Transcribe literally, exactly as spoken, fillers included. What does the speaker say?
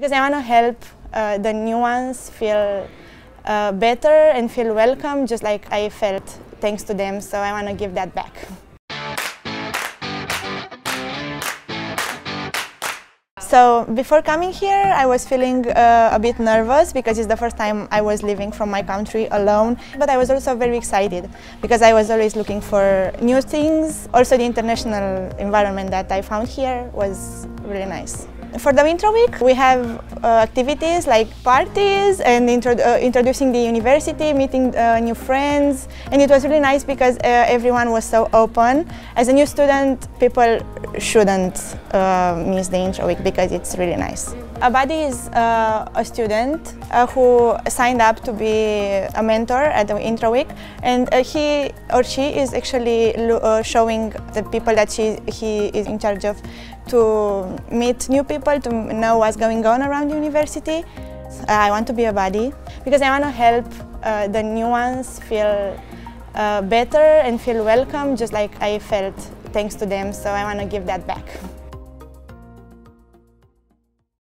Because I want to help uh, the new ones feel uh, better and feel welcome, just like I felt thanks to them, so I want to give that back. So before coming here, I was feeling uh, a bit nervous because it's the first time I was leaving from my country alone. But I was also very excited because I was always looking for new things. Also, the international environment that I found here was really nice. For the winter week, we have uh, activities like parties and intro uh, introducing the university, meeting uh, new friends. And it was really nice because uh, everyone was so open. As a new student, people shouldn't uh, miss the intro week because it's really nice. Abadi is uh, a student uh, who signed up to be a mentor at the intro week, and uh, he or she is actually uh, showing the people that she, he is in charge of to meet new people, to know what's going on around university. I want to be Abadi because I want to help uh, the new ones feel uh, better and feel welcome, just like I felt thanks to them, so I want to give that back.